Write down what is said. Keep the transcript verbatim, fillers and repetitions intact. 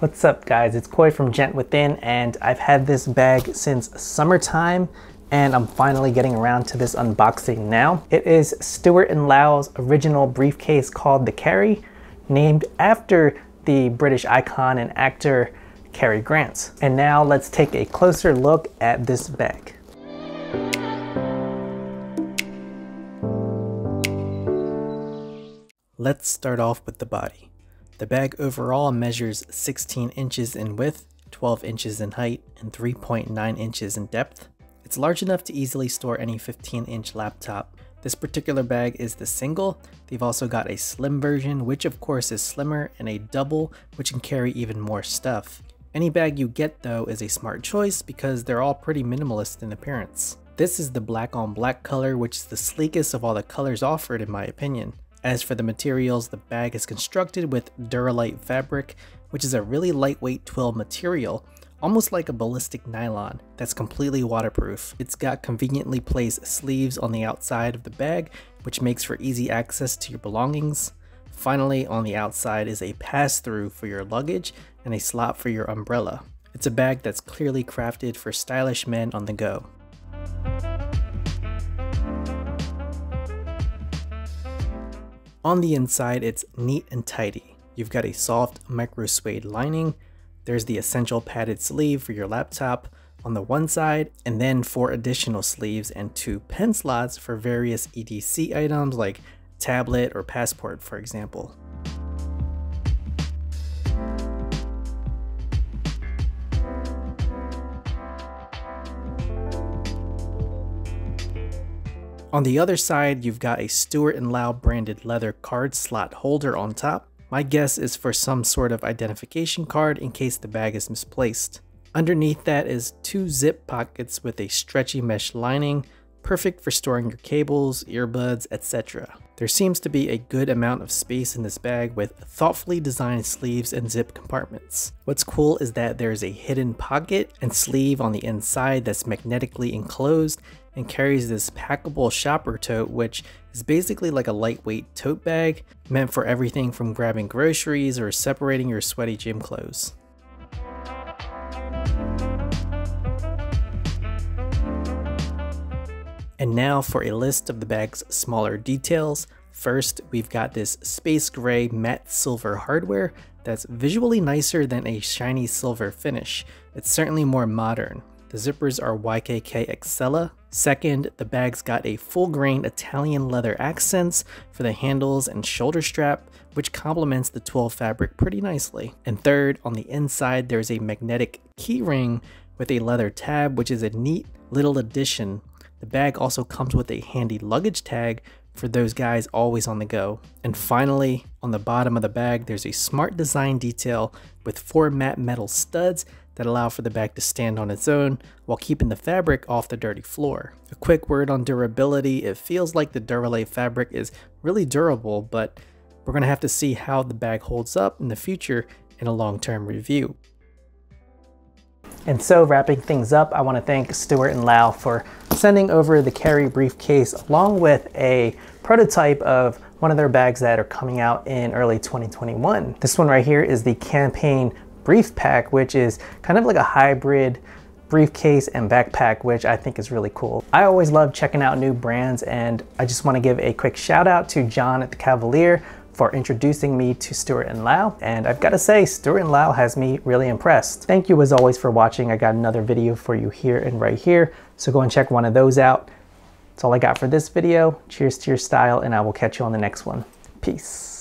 What's up guys, it's Khoi from Gent Within, and I've had this bag since summertime and I'm finally getting around to this unboxing now. It is Stuart and Lau's original briefcase called The Cary, named after the British icon and actor Cary Grant. And now let's take a closer look at this bag. Let's start off with the body. The bag overall measures sixteen inches in width, twelve inches in height, and three point nine inches in depth. It's large enough to easily store any fifteen inch laptop. This particular bag is the single. They've also got a slim version, which of course is slimmer, and a double, which can carry even more stuff. Any bag you get though is a smart choice because they're all pretty minimalist in appearance. This is the black on black color, which is the sleekest of all the colors offered in my opinion. As for the materials, the bag is constructed with Duralite fabric, which is a really lightweight twill material, almost like a ballistic nylon, that's completely waterproof. It's got conveniently placed sleeves on the outside of the bag, which makes for easy access to your belongings. Finally, on the outside is a pass-through for your luggage and a slot for your umbrella. It's a bag that's clearly crafted for stylish men on the go. On the inside, it's neat and tidy. You've got a soft micro suede lining, there's the essential padded sleeve for your laptop on the one side, and then four additional sleeves and two pen slots for various E D C items like tablet or passport, for example. On the other side, you've got a Stuart and Lau branded leather card slot holder on top. My guess is for some sort of identification card in case the bag is misplaced. Underneath that is two zip pockets with a stretchy mesh lining, perfect for storing your cables, earbuds, et cetera. There seems to be a good amount of space in this bag with thoughtfully designed sleeves and zip compartments. What's cool is that there's a hidden pocket and sleeve on the inside that's magnetically enclosed and carries this packable shopper tote, which is basically like a lightweight tote bag meant for everything from grabbing groceries or separating your sweaty gym clothes. And now for a list of the bag's smaller details. First, we've got this space gray matte silver hardware that's visually nicer than a shiny silver finish. It's certainly more modern. The zippers are Y K K Excella. Second, the bag's got a full-grain Italian leather accents for the handles and shoulder strap, which complements the twill fabric pretty nicely. And third, on the inside, there's a magnetic key ring with a leather tab, which is a neat little addition. The bag also comes with a handy luggage tag for those guys always on the go. And finally, on the bottom of the bag, there's a smart design detail with four matte metal studs that allow for the bag to stand on its own while keeping the fabric off the dirty floor. A quick word on durability. It feels like the Duralite fabric is really durable, but we're gonna have to see how the bag holds up in the future in a long-term review. And so wrapping things up, I want to thank Stuart and Lau for sending over the Cary briefcase along with a prototype of one of their bags that are coming out in early twenty twenty-one. This one right here is the Campaign Briefpack, which is kind of like a hybrid briefcase and backpack, which I think is really cool. I always love checking out new brands, and I just want to give a quick shout out to John at The Cavalier for introducing me to Stuart and Lau. And I've got to say, Stuart and Lau has me really impressed. Thank you as always for watching. I got another video for you here and right here, so go and check one of those out. That's all I got for this video. Cheers to your style, and I will catch you on the next one. Peace.